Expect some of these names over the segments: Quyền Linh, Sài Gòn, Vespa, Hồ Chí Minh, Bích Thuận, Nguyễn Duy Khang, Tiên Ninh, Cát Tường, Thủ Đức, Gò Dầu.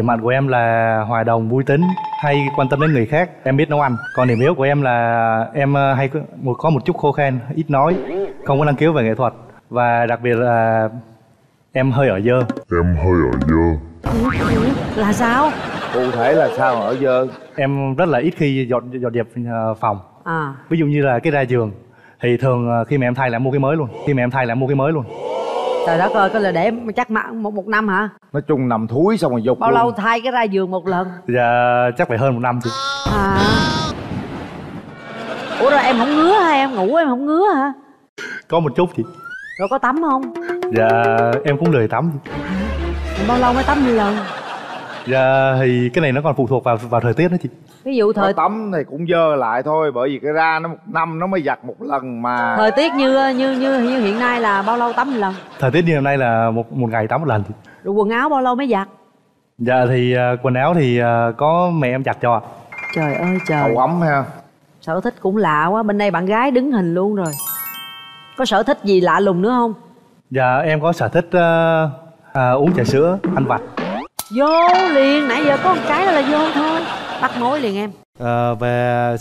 Điểm mạnh của em là hòa đồng, vui tính, hay quan tâm đến người khác, em biết nấu ăn. Còn điểm yếu của em là em hay có một chút khô khan, ít nói, không có năng khiếu về nghệ thuật. Và đặc biệt là em hơi ở dơ. Em hơi ở dơ. Là sao? Cụ thể là sao ở dơ? Em rất là ít khi dọn dẹp phòng. À. Ví dụ như là cái ra giường thì thường khi mà em thay là mua cái mới luôn. Trời đất ơi, có lẽ để em chắc mà một năm hả? Nói chung nằm thúi xong rồi dục. Bao lâu thay cái ra giường một lần? Dạ chắc phải hơn một năm chứ. À. Ủa rồi em không ngứa hả? Em ngủ em không ngứa hả? Có một chút chị. Rồi có tắm không? Dạ em cũng lười tắm. Bao lâu mới tắm một lần? Dạ thì cái này nó còn phụ thuộc vào thời tiết đó chị. Ví dụ thời tắm thì cũng dơ lại thôi, bởi vì cái ra nó một năm nó mới giặt một lần mà. Thời tiết như hiện nay là bao lâu tắm một lần? Thời tiết như hôm nay là một ngày tắm một lần chị. Rồi quần áo bao lâu mới giặt? Dạ thì quần áo thì có mẹ em giặt cho ạ. Trời ơi trời. Hậu ấm ha. Sở thích cũng lạ quá, bên đây bạn gái đứng hình luôn rồi. Có sở thích gì lạ lùng nữa không? Dạ em có sở thích uống trà sữa, ăn vặt. Vô liền, nãy giờ có một cái là vô thôi. Bắt mối liền em. Về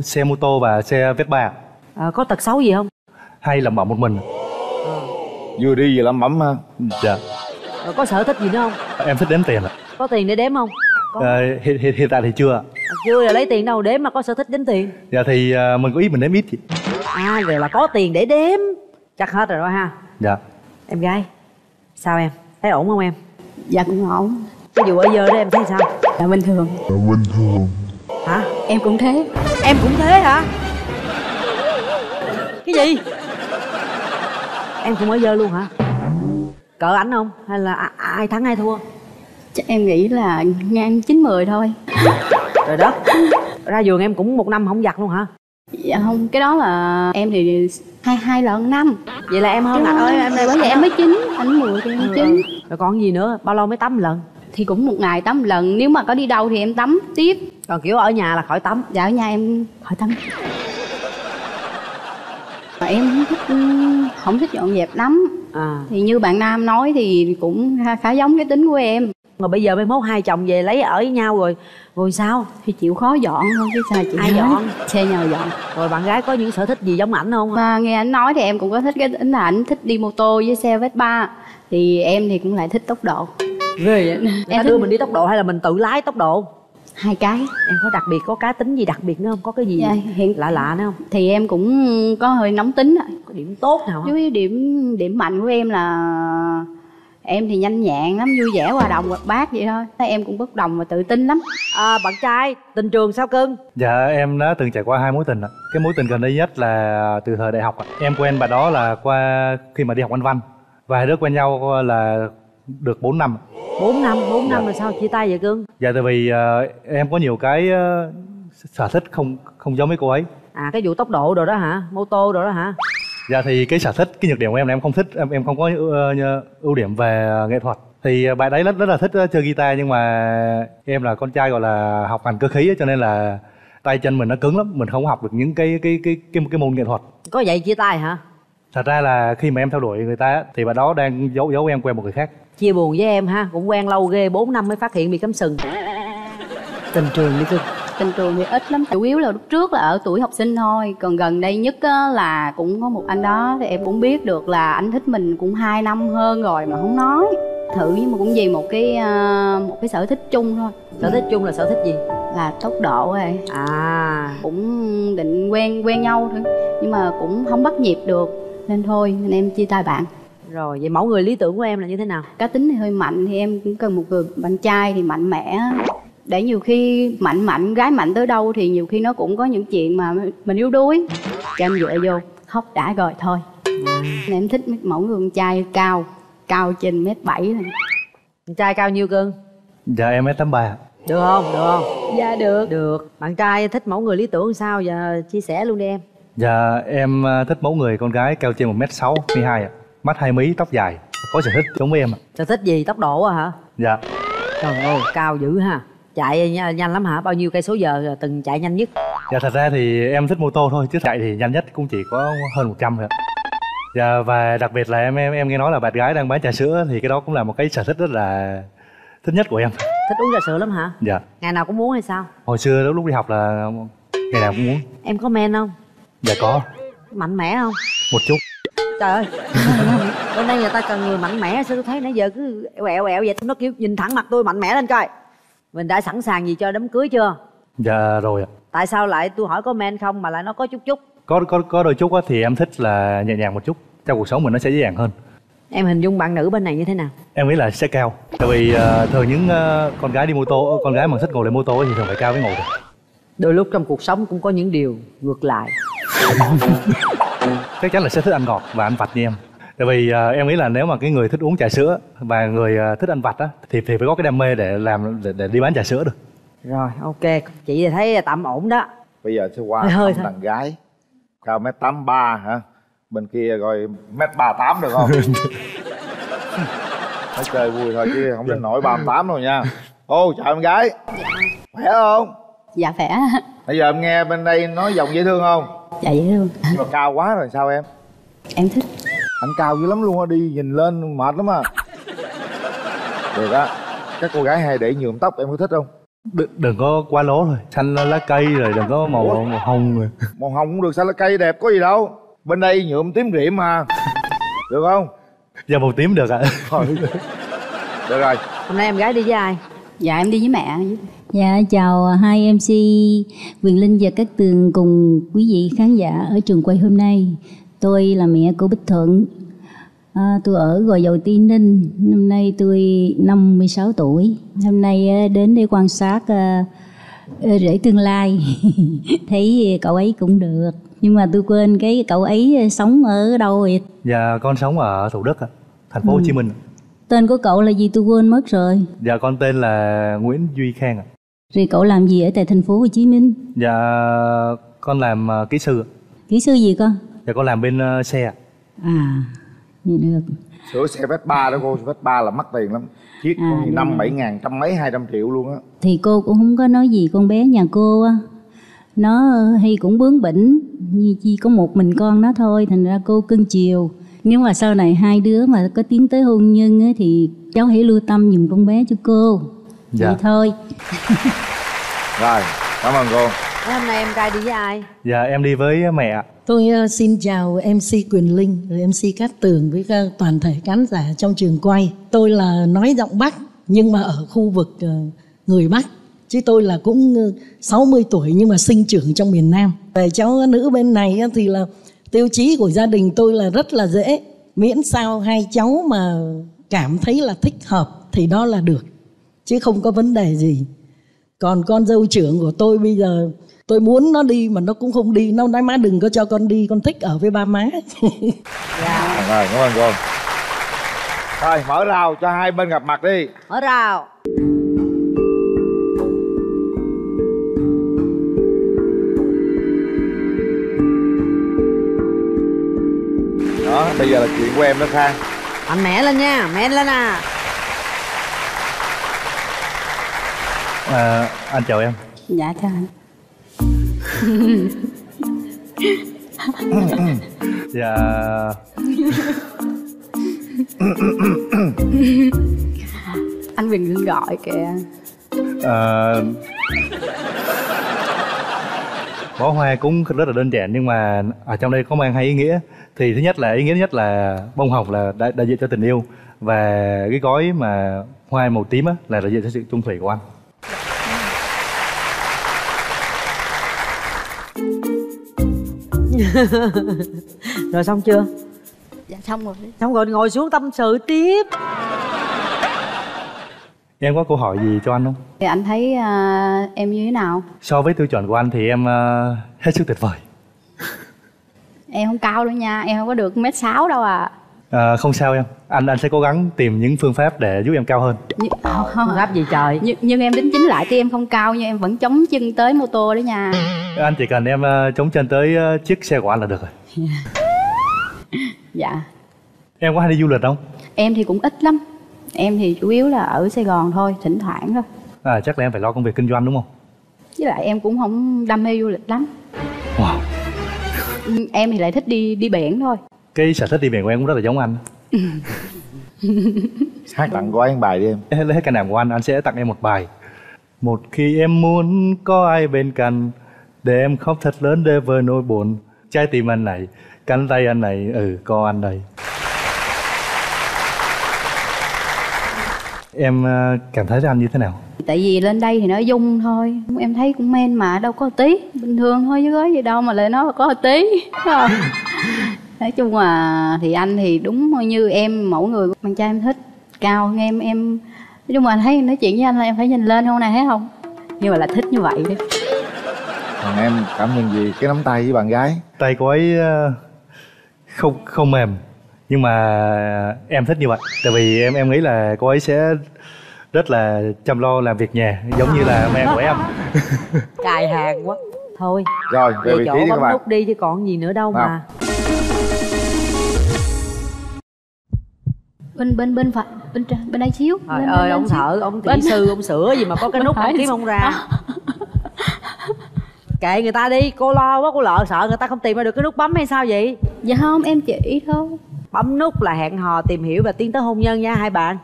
xe mô tô và xe Vespa. Có tật xấu gì không? Hay làm bẩm một mình. Vừa đi vừa làm bẩm ha. Dạ. Có sở thích gì nữa không? Em thích đếm tiền ạ. Có tiền để đếm không? Hiện tại thì chưa. Chưa là lấy tiền đâu đếm mà có sở thích đếm tiền. Dạ thì mình có ít mình đếm ít chị. À rồi là có tiền để đếm. Chắc hết rồi đó ha. Dạ. Em gái, sao em? Thấy ổn không em? Dạ cũng ổn. Ví dụ ở giờ đó em thấy sao? Dạ bình thường. Dạ bình thường. Hả? Em cũng thế. Em cũng thế hả? Cái gì? Em cũng ở giờ luôn hả? Cỡ ảnh không? Hay là ai thắng ai thua? Chắc em nghĩ là ngang 9-10 thôi. Rồi đó. Ra giường em cũng một năm không giặt luôn hả? Dạ không, cái đó là em thì hai lần năm. Vậy là em hơn anh ơi, em đây bởi vì em mới 9, anh 10 thì em 9. Rồi còn gì nữa, bao lâu mới tắm lần? Thì cũng một ngày tắm lần, nếu mà có đi đâu thì em tắm tiếp. Còn kiểu ở nhà là khỏi tắm? Dạ ở nhà em khỏi tắm. Mà em không thích dọn dẹp lắm. À. Thì như bạn Nam nói thì cũng khá giống cái tính của em. Mà bây giờ mới mốt hai chồng về lấy ở với nhau rồi. Rồi sao? Thì chịu khó dọn thôi chứ sao chịu. Ai dọn? Xe nhờ dọn. Rồi bạn gái có những sở thích gì giống ảnh không? Mà nghe ảnh nói thì em cũng có thích cái tính là ảnh thích đi mô tô với xe Vespa. Thì em thì cũng lại thích tốc độ. Ghê vậy? Em đưa mình đi tốc độ hay là mình tự lái tốc độ? Hai cái. Em có đặc biệt, có cá tính gì đặc biệt nữa không? Có cái gì dạ, hiện lạ lạ nữa không? Thì em cũng có hơi nóng tính. Có điểm tốt nào không? Với điểm mạnh của em là em thì nhanh nhẹn lắm, vui vẻ, hòa đồng, hoạt bát vậy thôi. Em cũng bất đồng và tự tin lắm. À, bạn trai, tình trường sao cưng? Dạ, em đã từng trải qua hai mối tình ạ. Cái mối tình gần đây nhất là từ thời đại học ạ. Em quen bà đó là qua khi mà đi học Anh Văn. Và hai đứa quen nhau là được 4 năm. 4 năm dạ. Rồi sao chia tay vậy cưng? Dạ, tại vì em có nhiều cái sở thích không giống với cô ấy. À, cái vụ tốc độ rồi đó hả? Mô tô rồi đó hả? Dạ thì cái sở thích, cái nhược điểm của em là em không thích, em không có ưu điểm về nghệ thuật. Thì bạn đấy rất là thích chơi guitar, nhưng mà em là con trai gọi là học ngành cơ khí ấy, cho nên là tay chân mình nó cứng lắm, mình không học được những cái môn nghệ thuật. Có vậy chia tay hả? Thật ra là khi mà em theo đuổi người ta thì bạn đó đang giấu em quen một người khác. Chia buồn với em ha, cũng quen lâu ghê, 4 năm mới phát hiện bị cắm sừng. Tình trường đi cưng. Tình trường thì ít lắm, chủ yếu là lúc trước là ở tuổi học sinh thôi. Còn gần đây nhất là cũng có một anh đó thì em cũng biết được là anh thích mình cũng 2 năm hơn rồi mà không nói. Thử nhưng mà cũng vì một cái sở thích chung thôi. Sở thích chung là sở thích gì? Là tốc độ rồi. À. Cũng định quen nhau thôi, nhưng mà cũng không bắt nhịp được nên thôi nên em chia tay bạn. Rồi, vậy mẫu người lý tưởng của em là như thế nào? Cá tính thì hơi mạnh thì em cũng cần một người bạn trai thì mạnh mẽ. Để nhiều khi gái mạnh tới đâu thì nhiều khi nó cũng có những chuyện mà mình yếu đuối. Cho em dựa vô, hóc đã rồi thôi. Nên em thích mẫu người con trai cao, trên 1m7 thôi. Con trai cao nhiêu cưng? Dạ em 1m83. Được không? Dạ được. Được. Bạn trai thích mẫu người lý tưởng sao? Dạ chia sẻ luôn đi em. Dạ em thích mẫu người con gái cao trên 1m62 ạ. Mắt 2 mí, tóc dài. Có sở thích giống em ạ. Sở thích gì? Tốc độ hả? Dạ. Trời ơi, cao dữ ha. Chạy nhanh lắm hả? Bao nhiêu cây số giờ từng chạy nhanh nhất? Dạ thật ra thì em thích mô tô thôi, chứ chạy thì nhanh nhất cũng chỉ có hơn 100 thôi. Dạ và đặc biệt là em nghe nói là bạn gái đang bán trà sữa thì cái đó cũng là một cái sở thích rất là thích nhất của em. Thích uống trà sữa lắm hả? Dạ. Ngày nào cũng muốn hay sao? Hồi xưa lúc đi học là ngày nào cũng muốn. Em có men không? Dạ có. Mạnh mẽ không? Một chút. Trời ơi, hôm nay người ta cần người mạnh mẽ. Sao tôi thấy nãy giờ cứ ẹo ẹo vậy? Nó kiểu nhìn thẳng mặt tôi, mạnh mẽ lên coi. Mình đã sẵn sàng gì cho đám cưới chưa? Dạ rồi ạ. Tại sao lại tôi hỏi có men không mà lại nó có chút chút? Có đôi chút á, thì em thích là nhẹ nhàng một chút. Trong cuộc sống mình nó sẽ dễ dàng hơn. Em hình dung bạn nữ bên này như thế nào? Em nghĩ là sẽ cao. Tại vì thường những con gái đi mô tô, con gái mà thích ngồi lên mô tô thì thường phải cao với ngồi. Đôi lúc trong cuộc sống cũng có những điều ngược lại. Chắc chắn là sẽ thích ăn ngọt và ăn vặt như em. Tại vì em nghĩ là nếu mà cái người thích uống trà sữa và người thích ăn vặt á thì phải có cái đam mê để làm để đi bán trà sữa được. Rồi, ok. Chị thấy tạm ổn đó. Bây giờ sẽ qua thằng gái cao 1m83 hả? Bên kia rồi 1m38 được không? Phải chơi vui thôi chứ không đến nổi 38 đâu nha. Ô, chào em gái. Dạ. Khỏe không? Dạ khỏe. Bây giờ em nghe bên đây nói giọng dễ thương không? Dạ dễ thương. Nhưng mà cao quá rồi sao em? Em thích. Anh cao dữ lắm luôn á, đi nhìn lên mệt lắm à. Được á. Các cô gái hay để nhuộm tóc, em có thích không? Đừng có quá lố rồi, xanh lá cây rồi đừng có màu hồng rồi. Màu hồng cũng được, xanh lá cây đẹp có gì đâu. Bên đây nhuộm tím rịm mà. Được không? Dạ màu tím được ạ. Được rồi. Hôm nay em gái đi với ai? Dạ em đi với mẹ. Dạ chào hai MC Quyền Linh và Cát Tường cùng quý vị khán giả ở trường quay hôm nay. Tôi là mẹ của Bích Thuận. Tôi ở Gò Dầu, Tiên Ninh. Năm nay tôi 56 tuổi. Hôm nay đến để quan sát rể tương lai. Thấy cậu ấy cũng được. Nhưng mà tôi quên cái cậu ấy sống ở đâu vậy? Dạ con sống ở Thủ Đức, thành phố Hồ Chí Minh. Tên của cậu là gì tôi quên mất rồi. Dạ con tên là Nguyễn Duy Khang. Rồi cậu làm gì ở tại thành phố Hồ Chí Minh? Dạ con làm kỹ sư. Kỹ sư gì con? Dạ con làm bên xe. À được. Sửa xe Vespa đó cô, Vespa là mắc tiền lắm. Chiếc 5-7 ngàn, trăm mấy 200 triệu luôn á. Thì cô cũng không có nói gì con bé nhà cô á. Nó hay cũng bướng bỉnh, như chỉ có một mình con nó thôi, thành ra cô cưng chiều. Nếu mà sau này hai đứa mà có tiến tới hôn nhân ấy, thì cháu hãy lưu tâm giùm con bé cho cô. Dạ. Vậy thôi. Rồi, cảm ơn cô. Hôm nay em trai đi với ai? Dạ em đi với mẹ. Tôi xin chào MC Quyền Linh, MC Cát Tường với toàn thể khán giả trong trường quay. Tôi là nói giọng Bắc nhưng mà ở khu vực người Bắc. Chứ tôi là cũng 60 tuổi nhưng mà sinh trưởng trong miền Nam. Về cháu nữ bên này thì là tiêu chí của gia đình tôi là rất là dễ. Miễn sao hai cháu mà cảm thấy là thích hợp thì đó là được. Chứ không có vấn đề gì. Còn con dâu trưởng của tôi bây giờ tôi muốn nó đi mà nó cũng không đi. Nó nói má đừng có cho con đi, con thích ở với ba má. Dạ. Rồi, cảm ơn cô. Rồi, mở rào cho hai bên gặp mặt đi. Mở rào. Đó, bây giờ là chuyện của em đó Khang. Mạnh mẽ lên nha, men lên à. Anh chào em. Dạ chào anh. Dạ. Anh Bình ngưng gọi kìa. Bó hoa cũng rất là đơn giản nhưng mà ở trong đây có mang hai ý nghĩa. Thì thứ nhất là ý nghĩa nhất là bông hồng là đại diện cho tình yêu, và cái gói mà hoa màu tím á là đại diện cho sự chung thủy của anh. Rồi xong chưa? Dạ xong rồi. Xong rồi, ngồi xuống tâm sự tiếp. Em có câu hỏi gì cho anh không? Thì anh thấy em như thế nào? So với tiêu chuẩn của anh thì em hết sức tuyệt vời. Em không cao đâu nha, em không có được 1m6 đâu à. Không sao em, anh sẽ cố gắng tìm những phương pháp để giúp em cao hơn. Không gấp gì trời. Nhưng em đính chính lại thì em không cao nhưng em vẫn chống chân tới mô tô đó nha. Anh chỉ cần em chống chân tới chiếc xe của anh là được rồi. Dạ. Em có hay đi du lịch không? Em thì cũng ít lắm. Em thì chủ yếu là ở Sài Gòn thôi, thỉnh thoảng thôi. À, chắc là em phải lo công việc kinh doanh đúng không? Với lại em cũng không đam mê du lịch lắm. Wow. Em thì lại thích đi biển thôi. Cái sở thích đi biển của em cũng rất là giống anh. Hát tặng của anh bài đi em. Lấy cái nẻm của anh sẽ tặng em một bài. Một khi em muốn có ai bên cạnh để em khóc thật lớn để vơi nỗi buồn. Trái tim anh này, cánh tay anh này, có anh đây. Em cảm thấy anh như thế nào? Tại vì lên đây thì nó dung thôi. Em thấy cũng men mà, đâu có tí. Bình thường thôi chứ có gì đâu mà lại nó có tí. Nói chung là thì anh thì đúng như em, mẫu người con trai em thích. Cao hơn em nói chung là thấy nói chuyện với anh là em phải nhìn lên không này, thấy không? Nhưng mà là thích như vậy đấy. Còn em cảm nhận gì cái nắm tay với bạn gái? Tay của ấy không mềm. Nhưng mà em thích như vậy. Tại vì em nghĩ là cô ấy sẽ rất là chăm lo làm việc nhà. Giống như là mẹ của em. Cài hàng quá. Thôi rồi, về chỗ bấm nút đi chứ còn gì nữa đâu mà. Bên phải, bên đây xíu. Trời ơi, ông thợ, ông kỹ sư, ông sửa gì mà có cái nút ông kiếm ông ra. Kệ người ta đi, cô lo quá, cô lợ sợ người ta không tìm ra được cái nút bấm hay sao vậy? Dạ không, em chỉ thôi. Bấm nút là hẹn hò, tìm hiểu và tiến tới hôn nhân nha hai bạn.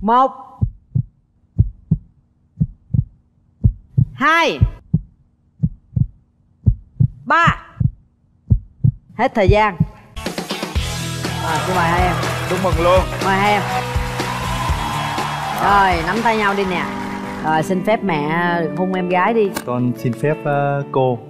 1 2 3. Hết thời gian. Xin mời hai em. Chúc mừng luôn. Mời hai em. Rồi, nắm tay nhau đi nè. Rồi, xin phép mẹ hôn em gái đi. Con xin phép cô